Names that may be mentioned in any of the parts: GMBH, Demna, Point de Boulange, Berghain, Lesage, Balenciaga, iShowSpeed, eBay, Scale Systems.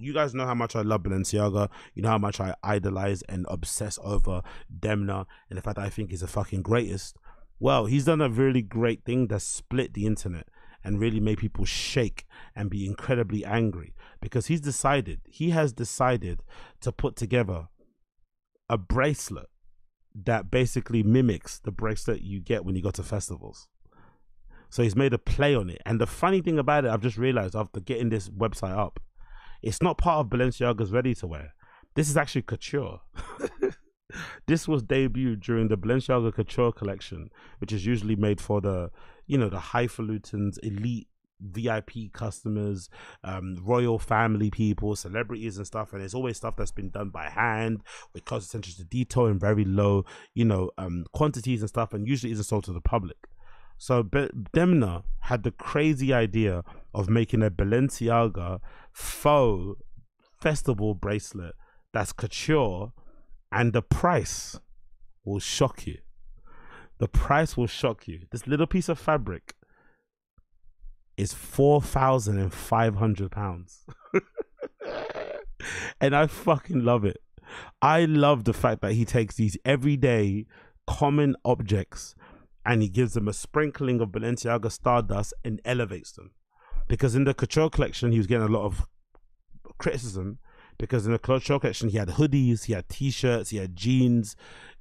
you guys know how much I love Balenciaga. You know how much I idolize and obsess over Demna and the fact that I think he's the fucking greatest. Well, he's done a really great thing that split the internet and really made people shake and be incredibly angry, because he's decided, he has decided to put together a bracelet that basically mimics the bracelet you get when you go to festivals. So he's made a play on it. And the funny thing about it, I've just realized after getting this website up, it's not part of Balenciaga's ready-to-wear. This is actually couture. This was debuted during the Balenciaga couture collection, which is usually made for the, you know, the highfalutin, elite, VIP customers, royal family people, celebrities and stuff. And it's always stuff that's been done by hand with close attention to detail and very low, you know, quantities and stuff, and usually isn't sold to the public. So Demna had the crazy idea of making a Balenciaga faux festival bracelet that's couture, and the price will shock you. The price will shock you. This little piece of fabric is £4,500. And I fucking love it. I love the fact that he takes these everyday common objects and he gives them a sprinkling of Balenciaga stardust and elevates them. Because in the couture collection, he was getting a lot of criticism, because in the couture collection, he had hoodies, he had t-shirts, he had jeans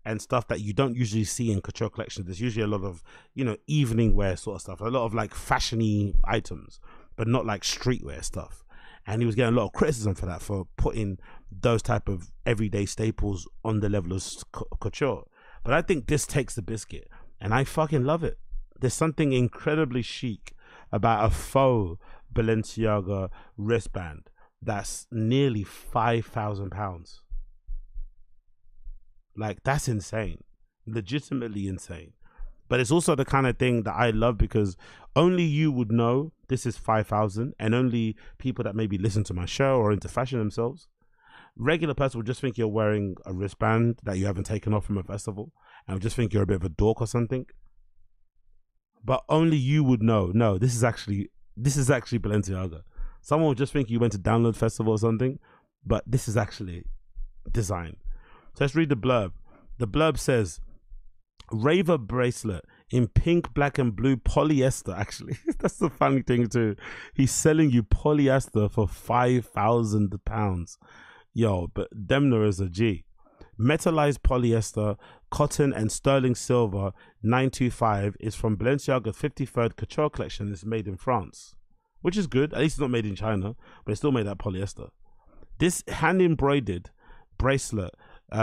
and stuff that you don't usually see in couture collections. There's usually a lot of, you know, evening wear sort of stuff, a lot of like fashiony items, but not like streetwear stuff. And he was getting a lot of criticism for that, for putting those type of everyday staples on the level of couture. But I think this takes the biscuit, and I fucking love it. There's something incredibly chic about a faux Balenciaga wristband that's nearly £5,000. Like, that's insane, legitimately insane. But it's also the kind of thing that I love, because only you would know this is 5,000, and only people that maybe listen to my show or into fashion themselves. Regular person would just think you're wearing a wristband that you haven't taken off from a festival and would just think you're a bit of a dork or something. But only you would know, no, this is actually Balenciaga. Someone would just think you went to Download Festival or something, but this is actually design. So let's read the blurb. The blurb says, Raver bracelet in pink, black and blue polyester. Actually, that's the funny thing too. He's selling you polyester for £5,000. Yo, but Demna is a G. Metallized polyester, cotton and sterling silver, 925, is from Balenciaga 53rd couture collection. It's made in France, which is good. At least it's not made in China, but it's still made out of polyester. This hand embroidered bracelet,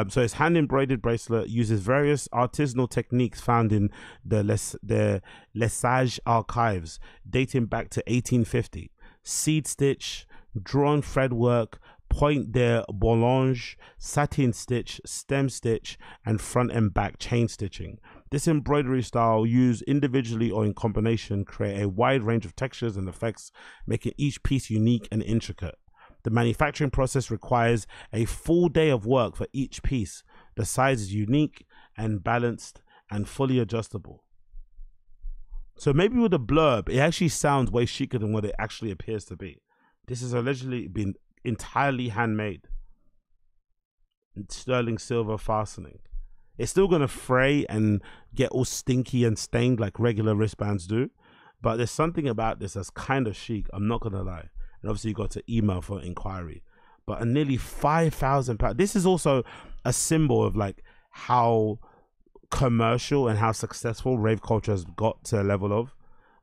so it's hand embroidered bracelet, uses various artisanal techniques found in the Lesage archives, dating back to 1850. Seed stitch, drawn threadwork, Point de Boulange, satin stitch, stem stitch, and front and back chain stitching. This embroidery style, used individually or in combination, create a wide range of textures and effects, making each piece unique and intricate. The manufacturing process requires a full day of work for each piece. The size is unique and balanced and fully adjustable. So maybe with a blurb, it actually sounds way chicer than what it actually appears to be. This has allegedly been entirely handmade. Sterling silver fastening. It's still going to fray and get all stinky and stained like regular wristbands do, but there's something about this that's kind of chic, I'm not going to lie. And obviously you got to email for inquiry, but a nearly £5,000. This is also a symbol of like how commercial and how successful rave culture has got to a level of,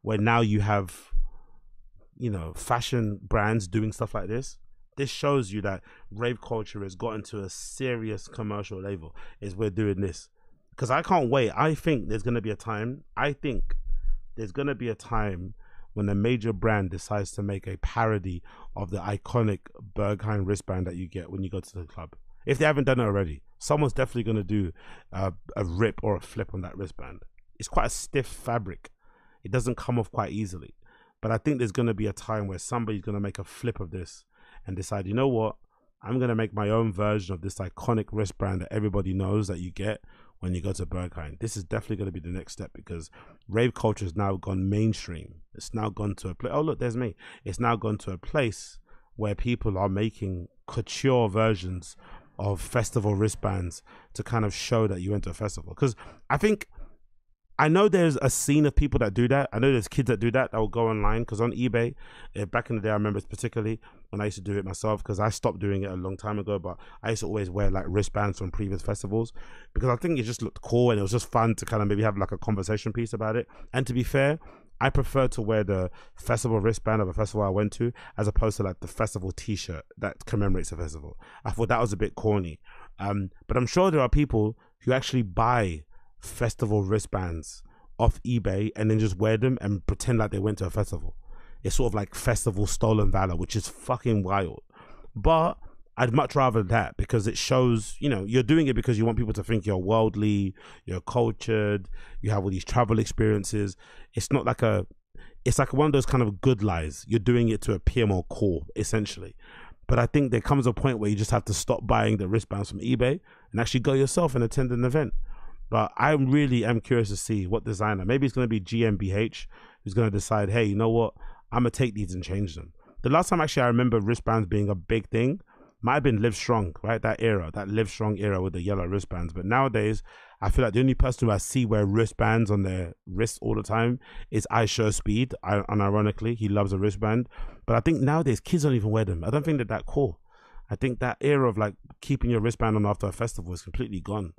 where now you have, you know, fashion brands doing stuff like this. This shows you that rave culture has gotten to a serious commercial level, is we're doing this. Because I can't wait. I think there's going to be a time when a major brand decides to make a parody of the iconic Berghain wristband that you get when you go to the club. If they haven't done it already, someone's definitely going to do a rip or a flip on that wristband. It's quite a stiff fabric. It doesn't come off quite easily. But I think there's going to be a time where somebody's going to make a flip of this and decide, you know what, I'm going to make my own version of this iconic wristband that everybody knows that you get when you go to Berghain. This is definitely going to be the next step, because rave culture has now gone mainstream. It's now gone to a place. Oh, look, there's me. It's now gone to a place where people are making couture versions of festival wristbands to kind of show that you went to a festival. Because I think, I know there's a scene of people that do that. I know there's kids that do that will go online, because on eBay, back in the day, I remember particularly when I used to do it myself, because I stopped doing it a long time ago, but I used to always wear like wristbands from previous festivals, because I think it just looked cool and it was just fun to kind of maybe have like a conversation piece about it. And to be fair, I prefer to wear the festival wristband of a festival I went to as opposed to like the festival t-shirt that commemorates a festival. I thought that was a bit corny. But I'm sure there are people who actually buy festival wristbands off eBay and then just wear them and pretend like they went to a festival. It's sort of like festival stolen valor, which is fucking wild. But I'd much rather that, because it shows, you know, you're doing it because you want people to think you're worldly, you're cultured, you have all these travel experiences. It's not like a, it's like one of those kind of good lies. You're doing it to appear more cool, essentially. But I think there comes a point where you just have to stop buying the wristbands from eBay and actually go yourself and attend an event. But I really am curious to see what designer, maybe it's going to be GMBH, who's going to decide, hey, you know what, I'm going to take these and change them. The last time actually I remember wristbands being a big thing might have been Live Strong, right? That era, that Live Strong era with the yellow wristbands. But nowadays, I feel like the only person who I see wear wristbands on their wrists all the time is iShowSpeed. Unironically, he loves a wristband. But I think nowadays, kids don't even wear them. I don't think they're that cool. I think that era of like keeping your wristband on after a festival is completely gone.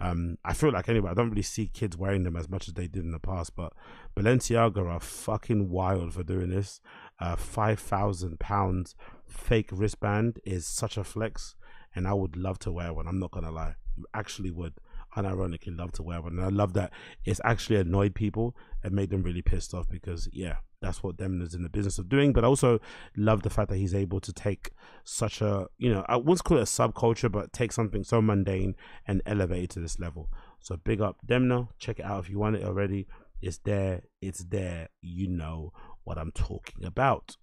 I feel like anyway, I don't really see kids wearing them as much as they did in the past, but Balenciaga are fucking wild for doing this. £5,000 fake wristband is such a flex, and I would love to wear one. I'm not gonna lie, I actually would unironically love to wear one. And I love that it's actually annoyed people and made them really pissed off, because yeah, that's what Demna's in the business of doing. But I also love the fact that he's able to take such a, you know, I wouldn't call it a subculture, but take something so mundane and elevate it to this level. So big up Demna. Check it out if you want it already. It's there. You know what I'm talking about.